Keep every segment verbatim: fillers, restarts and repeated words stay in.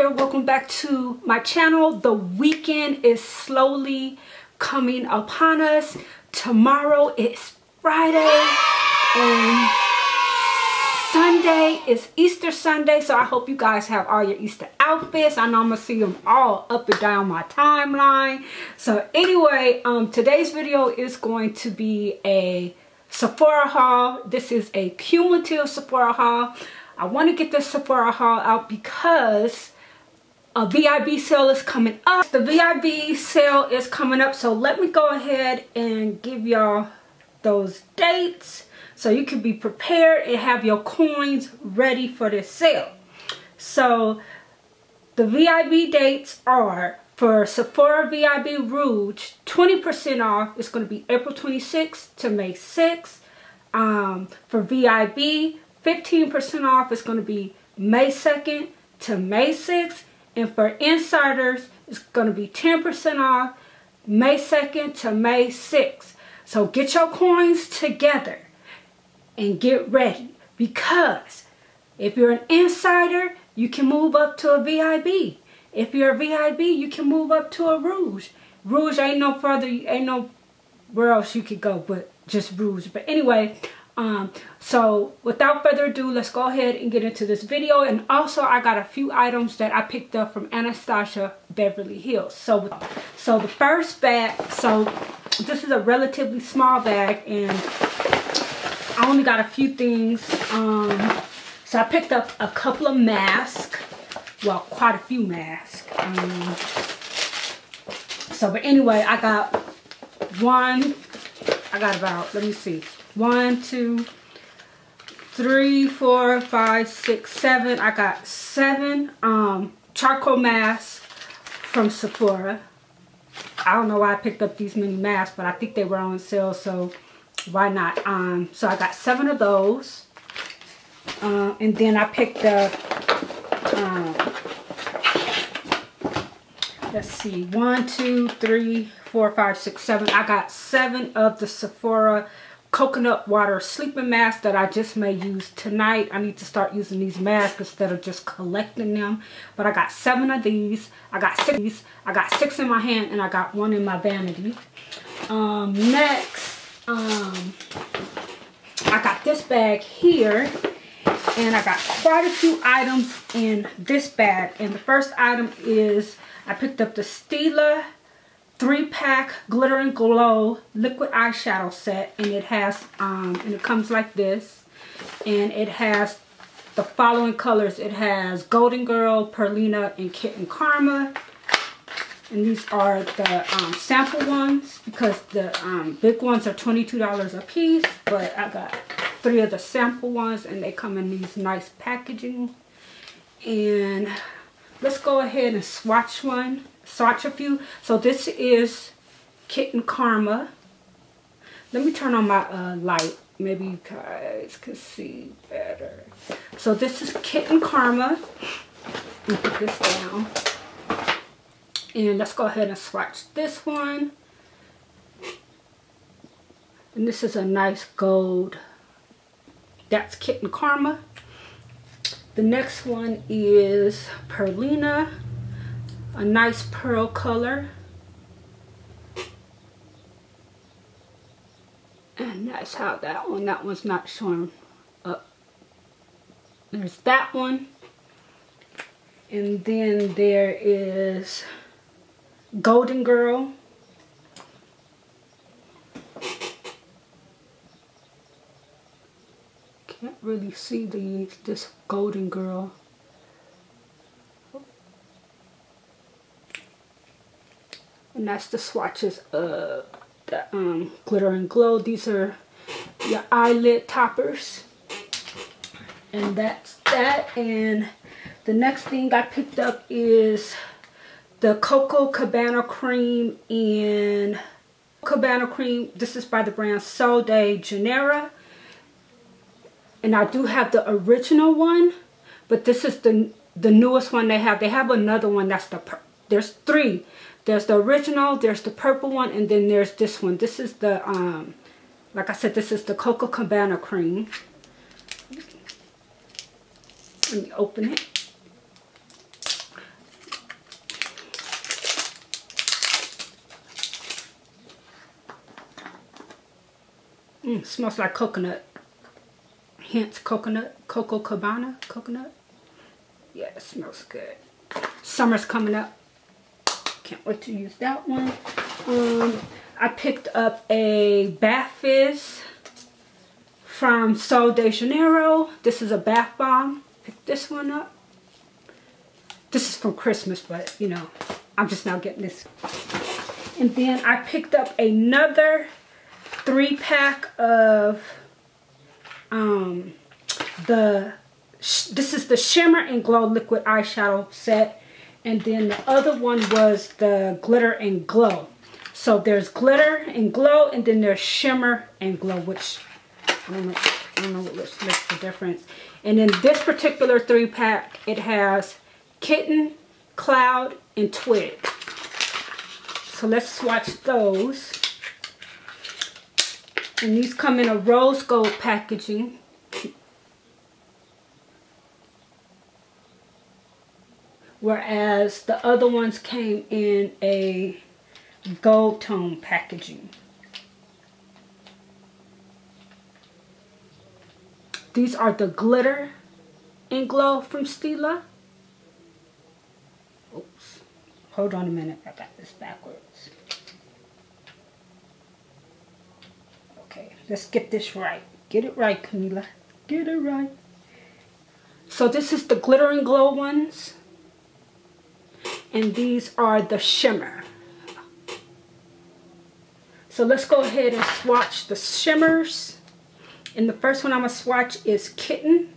here, welcome back to my channel. The weekend is slowly coming upon us. Tomorrow is Friday and Sunday is Easter Sunday, so I hope you guys have all your Easter outfits. I know I'm gonna see them all up and down my timeline. So anyway, um today's video is going to be a Sephora haul. This is a cumulative Sephora haul. I want to get this Sephora haul out because a V I B sale is coming up. The V I B sale is coming up, so let me go ahead and give y'all those dates so you can be prepared and have your coins ready for this sale. So the V I B dates are for Sephora V I B Rouge, twenty percent off. It's going to be April twenty-sixth to May sixth. Um, for V I B, fifteen percent off. It's going to be May second to May sixth. And for Insiders, it's going to be ten percent off May second to May sixth. So get your coins together and get ready, because if you're an Insider, you can move up to a V I B. If you're a V I B, you can move up to a Rouge. Rouge ain't no further, ain't no where else you could go but just Rouge. But anyway, Um, so without further ado, let's go ahead and get into this video. And also I got a few items that I picked up from Anastasia Beverly Hills. So, so the first bag, so this is a relatively small bag and I only got a few things. Um, so I picked up a couple of masks, well, quite a few masks. Um, so, but anyway, I got one, I got about, let me see. One, two, three, four, five, six, seven. I got seven um, charcoal masks from Sephora. I don't know why I picked up these many masks, but I think they were on sale, so why not? Um, so I got seven of those. Uh, and then I picked up, um, let's see, one, two, three, four, five, six, seven. I got seven of the Sephora coconut water sleeping mask that I just may use tonight. I need to start using these masks instead of just collecting them. But I got seven of these. I got six of these. I got six in my hand and I got one in my vanity. Um, next, um, I got this bag here and I got quite a few items in this bag. And the first item is I picked up the Stila three pack Glitter and Glow liquid eyeshadow set, and it has um and it comes like this, and it has the following colors. It has Golden Girl, Perlina, and Kitten Karma, and these are the um, sample ones because the um, big ones are twenty-two dollars a piece, but I got three of the sample ones and they come in these nice packaging. And let's go ahead and swatch one. Swatch a few. So this is Kitten Karma. Let me turn on my uh, light. Maybe you guys can see better. So this is Kitten Karma. Let me put this down. And let's go ahead and swatch this one. And this is a nice gold. That's Kitten Karma. The next one is Perlina. A nice pearl color, and that's how that one, that one's not showing up. There's that one, and then there is Golden Girl, can't really see the this Golden Girl. And that's the swatches of the um, Glitter and Glow. These are your eyelid toppers. And that's that. And the next thing I picked up is the Cocoa Cabana Cream in Cabana Cream. This is by the brand Sol de Janeiro. And I do have the original one, but this is the the newest one they have. They have another one that's the there's three. There's the original, there's the purple one, and then there's this one. This is the, um, like I said, this is the Cocoa Cabana Cream. Let me open it. Mm, smells like coconut. Hence coconut, Coco Cabana, coconut. Yeah, it smells good. Summer's coming up. Can't wait to use that one. Um, I picked up a bath fizz from Sol de Janeiro. This is a bath bomb. Picked this one up. This is from Christmas, but you know, I'm just now getting this. And then I picked up another three pack of um, the, this is the Shimmer and Glow Liquid Eyeshadow set. And then the other one was the Glitter and Glow. So there's Glitter and Glow, and then there's Shimmer and Glow, which I don't know, I don't know what looks, makes the difference. And in this particular three pack, it has Kitten, Cloud, and Twig. So let's swatch those. And these come in a rose gold packaging. Whereas the other ones came in a gold tone packaging. These are the Glitter and Glow from Stila. Oops. Hold on a minute. I got this backwards. Okay. Let's get this right. Get it right, Camila. Get it right. So this is the Glitter and Glow ones. And these are the Shimmer. So let's go ahead and swatch the shimmers. And the first one I'm going to swatch is Kitten.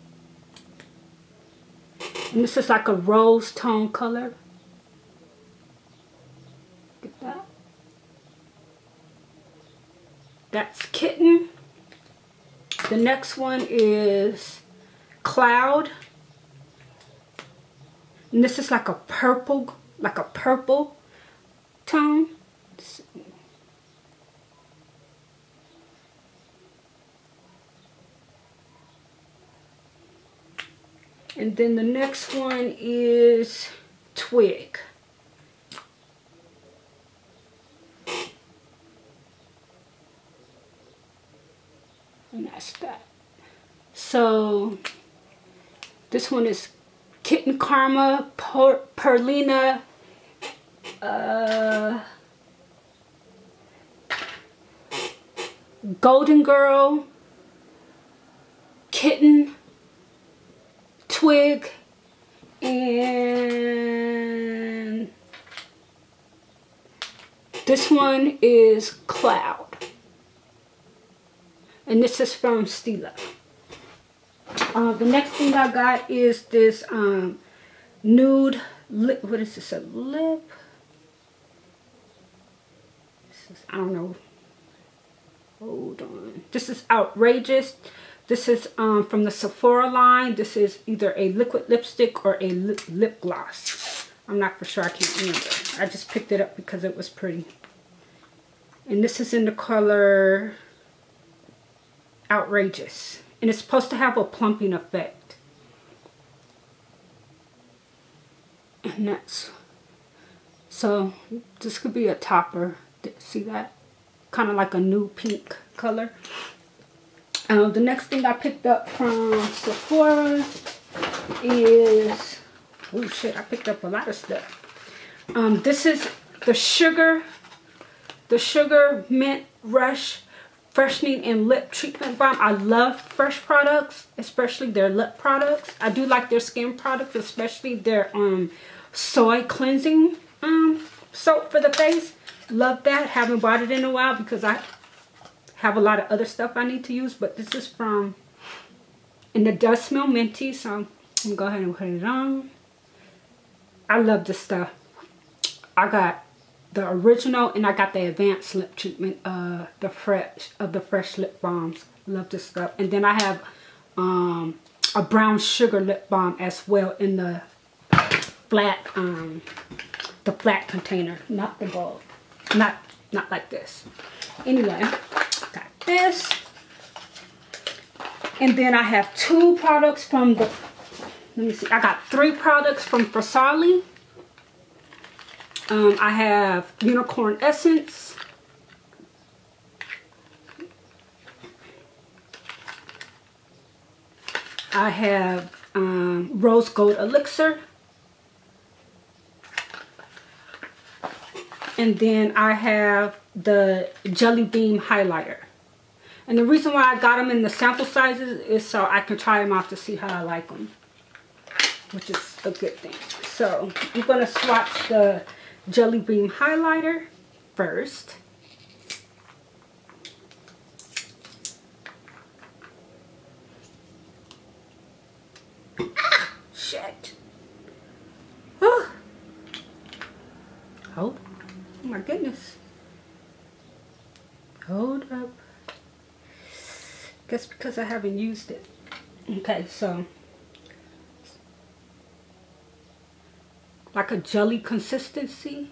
And this is like a rose tone color. Look at that. That's Kitten. The next one is Cloud. And this is like a purple, like a purple tone. And then the next one is Twig. And that's that. So this one is Kitten Karma, per Perlina, uh, Golden Girl, Kitten, Twig, and this one is Cloud, and this is from Stila. Uh, the next thing I got is this um, nude lip. What is this? A lip? This is, I don't know. Hold on. This is Outrageous. This is um, from the Sephora line. This is either a liquid lipstick or a lip, lip gloss. I'm not for sure. I can't remember. I just picked it up because it was pretty. And this is in the color Outrageous. And it's supposed to have a plumping effect. And that's, so this could be a topper. See that? Kind of like a new pink color. Um, the next thing I picked up from Sephora is, oh shit, I picked up a lot of stuff. Um, this is the Sugar, the Sugar Mint Rush Freshening and Lip Treatment Balm. I love fresh products, especially their lip products. I do like their skin products, especially their um, soy cleansing um, soap for the face. Love that. Haven't bought it in a while because I have a lot of other stuff I need to use. But this is from, and it does smell minty, so I'm going to go ahead and put it on. I love this stuff. I got the original, and I got the advanced lip treatment, uh, the fresh of the fresh lip balms. Love this stuff. And then I have um, a brown sugar lip balm as well in the flat, um, the flat container, not the bulb, not not like this. Anyway, got this, and then I have two products from the. Let me see. I got three products from Farsali. Um, I have Unicorn Essence, I have um, Rose Gold Elixir. And then I have the Jelly Bean Highlighter. And the reason why I got them in the sample sizes is so I can try them out to see how I like them, which is a good thing. So I'm going to swatch the Jelly Bean Highlighter first. Ah, shit. Oh. Hold. Oh my goodness. Hold up. Guess because I haven't used it. Okay, so like a jelly consistency.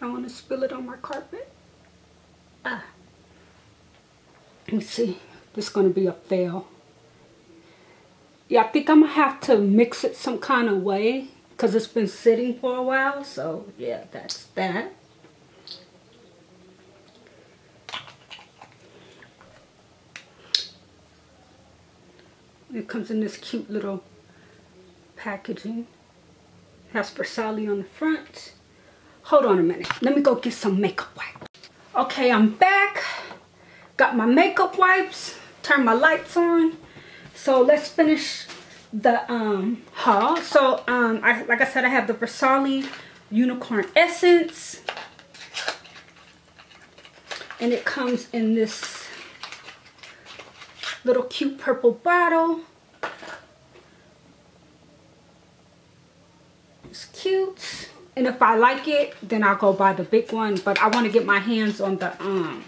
I don't want to spill it on my carpet. Ah. Let me see. This is going to be a fail. Yeah, I think I'm going to have to mix it some kind of way because it's been sitting for a while. So, yeah, that's that. It comes in this cute little packaging. It has Farsali on the front. Hold on a minute. Let me go get some makeup wipes. Okay, I'm back. Got my makeup wipes. Turn my lights on. So let's finish the um, haul. So um, I, like I said, I have the Farsali Unicorn Essence. And it comes in this little cute purple bottle. It's cute. And if I like it, then I'll go buy the big one. But I want to get my hands on the, um,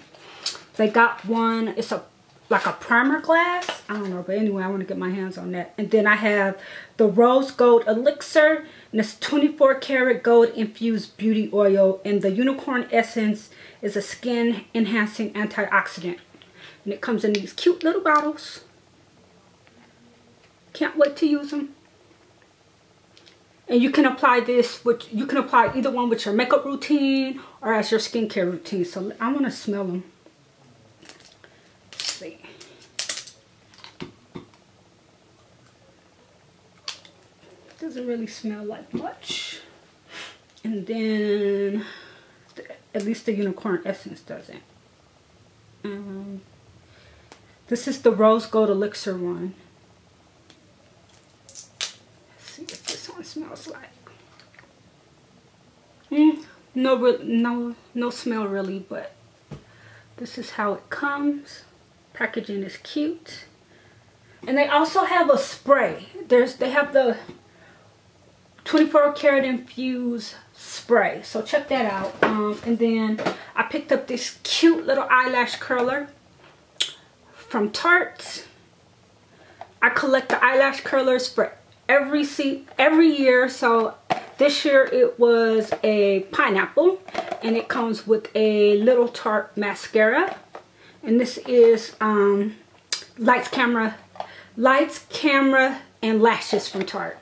they got one, it's a like a primer glass. I don't know, but anyway, I want to get my hands on that. And then I have the Rose Gold Elixir, and it's twenty-four karat gold infused beauty oil, and the Unicorn Essence is a skin enhancing antioxidant. And it comes in these cute little bottles. Can't wait to use them. And you can apply this, which you can apply either one with your makeup routine or as your skincare routine. So I want to smell them. Doesn't really smell like much, and then the, at least the Unicorn Essence doesn't. Um, this is the Rose Gold Elixir one. Let's see if this one smells like. Mm, no, no, no smell really, but this is how it comes. Packaging is cute, and they also have a spray. There's they have the twenty-four karat infused spray, so check that out. Um, and then I picked up this cute little eyelash curler from Tarte. I collect the eyelash curlers for every see every year, so this year it was a pineapple, and it comes with a little Tarte mascara, and this is um, lights, camera, lights, camera, and lashes from Tarte.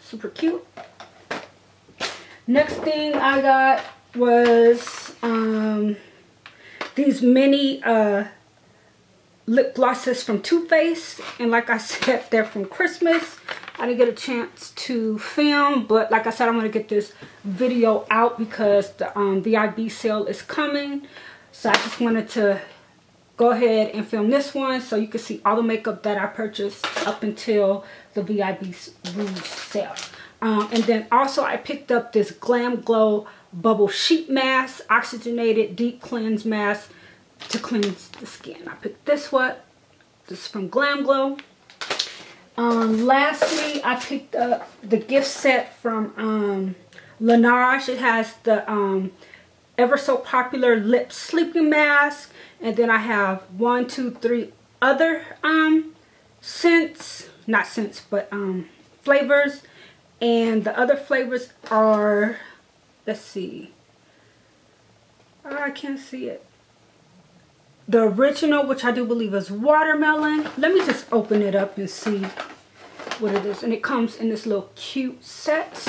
Super cute. Next thing I got was um, these mini uh, lip glosses from Too Faced. And like I said, they're from Christmas. I didn't get a chance to film, but like I said, I'm going to get this video out because the um, V I B sale is coming. So I just wanted to go ahead and film this one so you can see all the makeup that I purchased up until the V I B Rouge sale. Um, and then also I picked up this Glam Glow Bubble Sheet Mask, Oxygenated Deep Cleanse Mask to cleanse the skin. I picked this one. This is from Glam Glow. Um, lastly, I picked up the gift set from um, Laneige. It has the um, ever so popular lip sleeping mask. And then I have one, two, three other um, scents, not scents, but um, flavors. And the other flavors are, let's see, oh, I can't see it. The original, which I do believe is watermelon. Let me just open it up and see what it is. And it comes in this little cute set.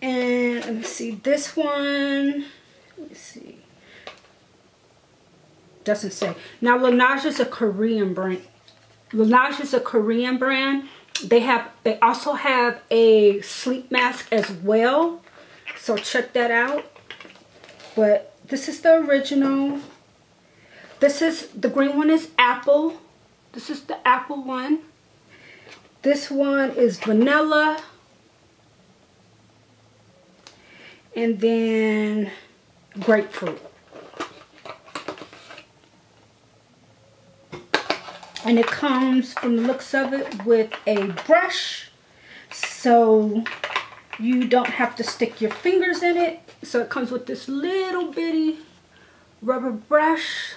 And let me see this one. Let me see. doesn't say. Now Laneige is a Korean brand. Laneige is a Korean brand. They have, they also have a sleep mask as well. So check that out. But this is the original. This is, the green one is apple. This is the apple one. This one is vanilla. And then grapefruit. And it comes, from the looks of it, with a brush. So you don't have to stick your fingers in it. So it comes with this little bitty rubber brush.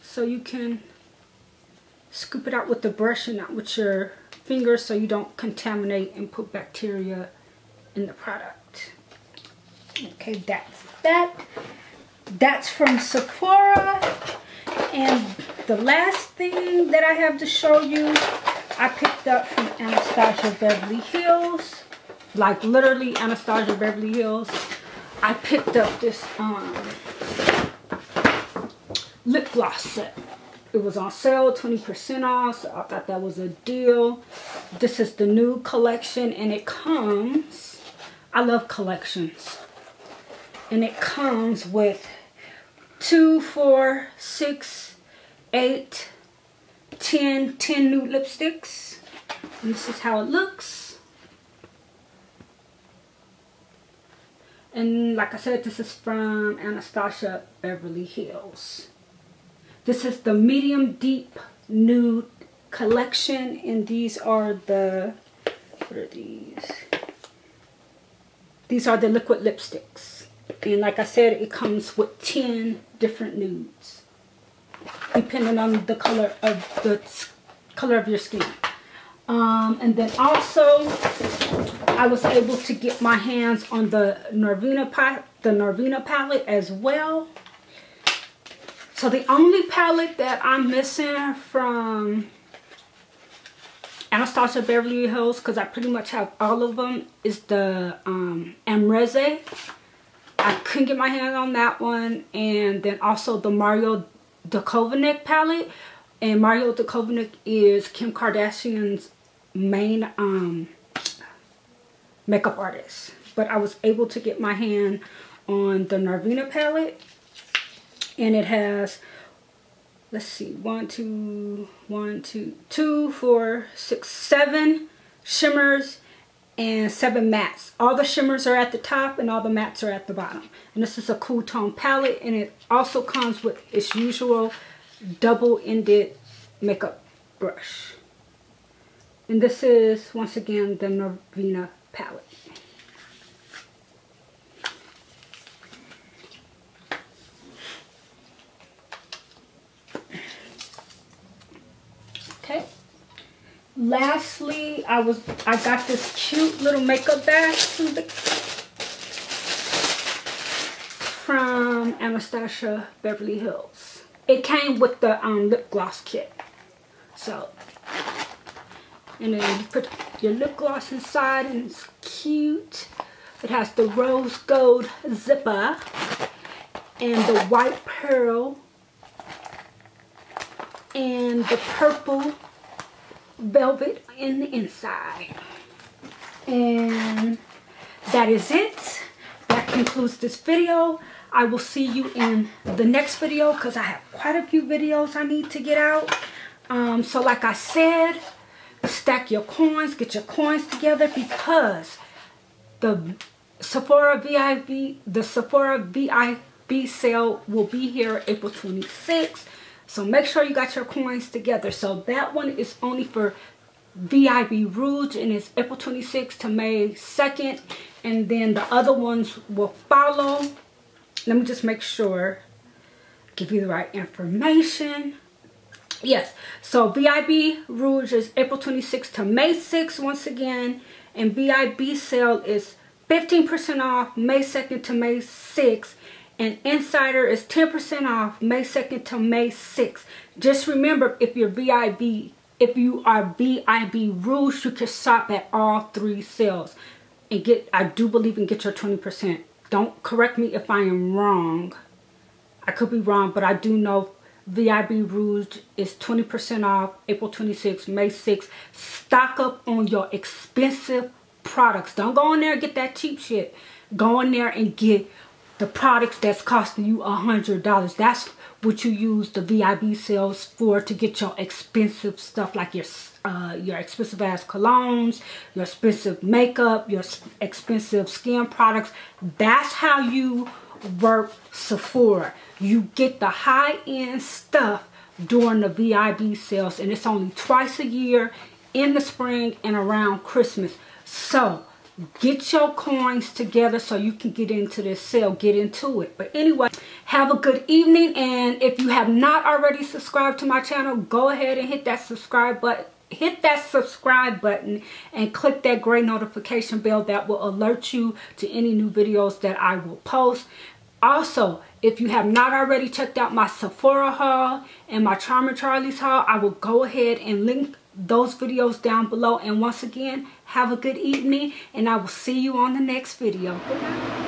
So you can scoop it out with the brush and not with your fingers, so you don't contaminate and put bacteria in the product. Okay, that's that. That's from Sephora. And the last thing that I have to show you, I picked up from Anastasia Beverly Hills. Like literally Anastasia Beverly Hills. I picked up this um, lip gloss set. It was on sale, twenty percent off, so I thought that was a deal. This is the new collection, and it comes, I love collections. And it comes with two, four, six, eight, ten, ten new lipsticks. And this is how it looks. And like I said, this is from Anastasia Beverly Hills. This is the medium deep nude collection, and these are the, what are these? These are the liquid lipsticks. And like I said, it comes with ten different nudes, depending on the color of the color of your skin. Um, and then also, I was able to get my hands on the Norvina the Norvina palette as well. So the only palette that I'm missing from Anastasia Beverly Hills, because I pretty much have all of them, is the um, Amreze. I couldn't get my hands on that one, and then also the Mario Dedivanovic palette. And Mario Dedivanovic is Kim Kardashian's main um, makeup artist. But I was able to get my hand on the Norvina palette, and it has, let's see, one, two, one, two, two, four, six, seven shimmers. And seven mattes. All the shimmers are at the top and all the mattes are at the bottom. And this is a cool tone palette, and it also comes with its usual double-ended makeup brush. And this is, once again, the Norvina palette. Okay. Lastly, I was I got this cute little makeup bag from, the, from Anastasia Beverly Hills. It came with the um, lip gloss kit. So, and then you put your lip gloss inside, and it's cute. It has the rose gold zipper and the white pearl and the purple velvet in the inside. And that is it. That concludes this video. I will see you in the next video, because I have quite a few videos I need to get out. Um, so like I said, stack your coins, get your coins together, because the Sephora V I B, the Sephora V I B sale will be here April twenty-sixth. So make sure you got your coins together. So that one is only for V I B Rouge, and it's April twenty-sixth to May second. And then the other ones will follow. Let me just make sure, give you the right information. Yes, so V I B Rouge is April twenty-sixth to May sixth once again. And V I B sale is fifteen percent off May second to May sixth. And Insider is ten percent off May second to May sixth. Just remember, if you're V I B, if you are V I B Rouge, you can shop at all three sales and get, I do believe, and get your twenty percent. Don't correct me if I am wrong. I could be wrong, but I do know V I B Rouge is twenty percent off April twenty-sixth, May sixth. Stock up on your expensive products. Don't go in there and get that cheap shit. Go in there and get the products that's costing you a hundred dollars. That's what you use the V I B sales for, to get your expensive stuff, like your uh, your expensive ass colognes, your expensive makeup, your expensive skin products. That's how you work Sephora. You get the high-end stuff during the V I B sales, and it's only twice a year, in the spring and around Christmas. So get your coins together so you can get into this sale. Get into it. But anyway, have a good evening, and if you have not already subscribed to my channel, go ahead and hit that subscribe button. Hit that subscribe button and click that gray notification bell that will alert you to any new videos that I will post. Also, if you have not already checked out my Sephora haul and my Charming Charlie's haul, I will go ahead and link those videos down below. And once again, have a good evening, and I will see you on the next video. Goodbye.